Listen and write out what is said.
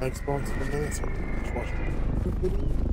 Xbox for minutes.